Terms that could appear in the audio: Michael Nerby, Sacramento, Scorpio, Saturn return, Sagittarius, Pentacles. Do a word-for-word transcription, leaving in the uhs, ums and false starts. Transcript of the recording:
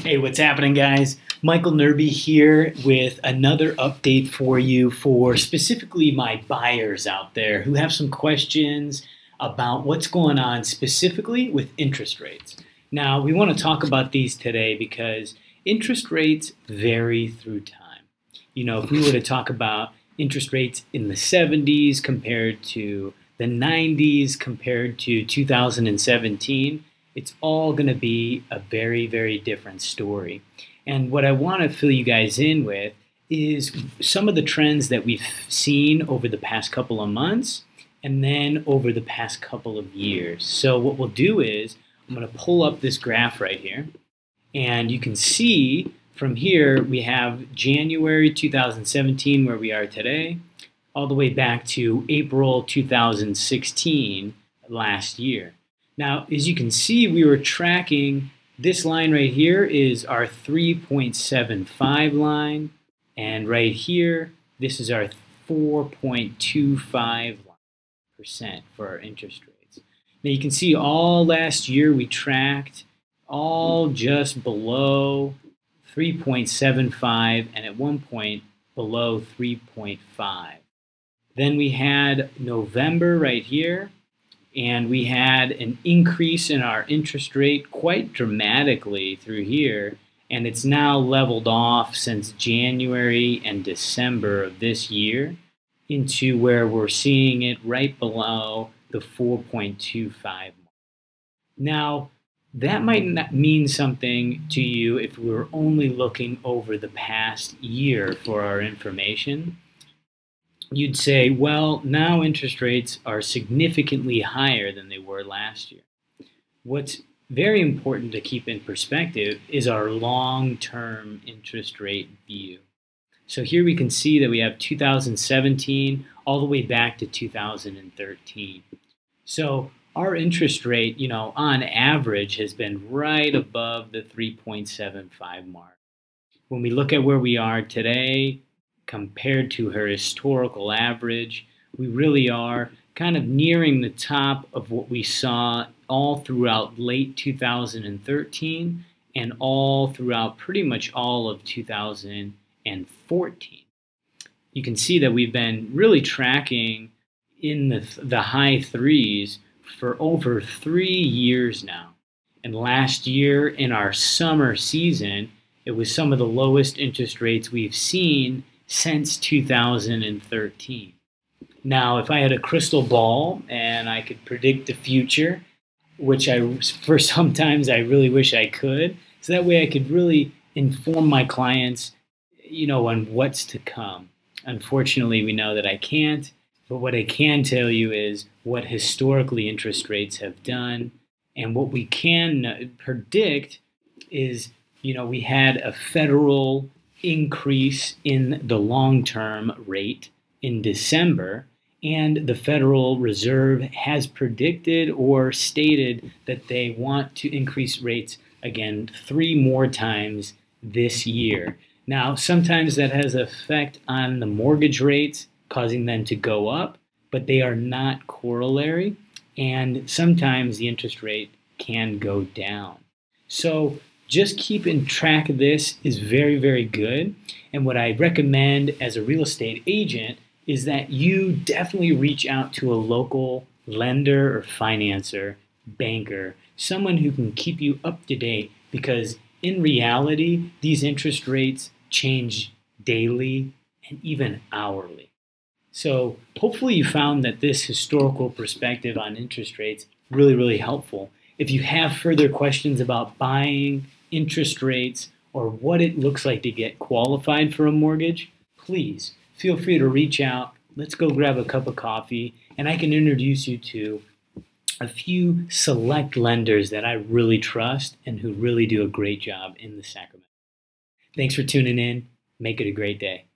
Hey, what's happening, guys? Michael Nerby here with another update for you for specifically my buyers out there who have some questions about what's going on specifically with interest rates. Now, we want to talk about these today because interest rates vary through time. You know, if we were to talk about interest rates in the seventies compared to the nineties compared to two thousand seventeen, it's all going to be a very, very different story. And what I want to fill you guys in with is some of the trends that we've seen over the past couple of months and then over the past couple of years. So what we'll do is I'm going to pull up this graph right here. And you can see from here we have January two thousand seventeen, where we are today, all the way back to April two thousand sixteen last year. Now, as you can see, we were tracking this line right here is our three point seven five line, and right here, this is our four point two five percent for our interest rates. Now, you can see all last year we tracked all just below three point seven five and at one point below three point five. Then we had November right here, and we had an increase in our interest rate quite dramatically through here, and it's now leveled off since January and December of this year into where we're seeing it right below the four point two five mark. Now, that might not mean something to you if we were only looking over the past year for our information. You'd say, well, now interest rates are significantly higher than they were last year. What's very important to keep in perspective is our long-term interest rate view. So here we can see that we have two thousand seventeen all the way back to two thousand thirteen. So our interest rate, you know, on average has been right above the three point seven five mark. When we look at where we are today, compared to her historical average, we really are kind of nearing the top of what we saw all throughout late two thousand thirteen and all throughout pretty much all of two thousand fourteen. You can see that we've been really tracking in the, the high threes for over three years now. And last year in our summer season, it was some of the lowest interest rates we've seen since two thousand thirteen. Now, if I had a crystal ball and I could predict the future, which I, for sometimes I really wish I could, so that way I could really inform my clients, you know, on what's to come. Unfortunately, we know that I can't, but what I can tell you is what historically interest rates have done, and what we can predict is, you know, we had a federal increase in the long-term rate in December, and the Federal Reserve has predicted or stated that they want to increase rates again three more times this year. Now, sometimes that has an effect on the mortgage rates, causing them to go up, but they are not corollary, and sometimes the interest rate can go down. So just keeping track of this is very, very good. And what I recommend as a real estate agent is that you definitely reach out to a local lender or financer, banker, someone who can keep you up to date, because in reality, these interest rates change daily and even hourly. So hopefully you found that this historical perspective on interest rates really, really helpful. If you have further questions about buying, interest rates, or what it looks like to get qualified for a mortgage, please feel free to reach out. Let's go grab a cup of coffee, and I can introduce you to a few select lenders that I really trust and who really do a great job in the Sacramento. Thanks for tuning in. Make it a great day.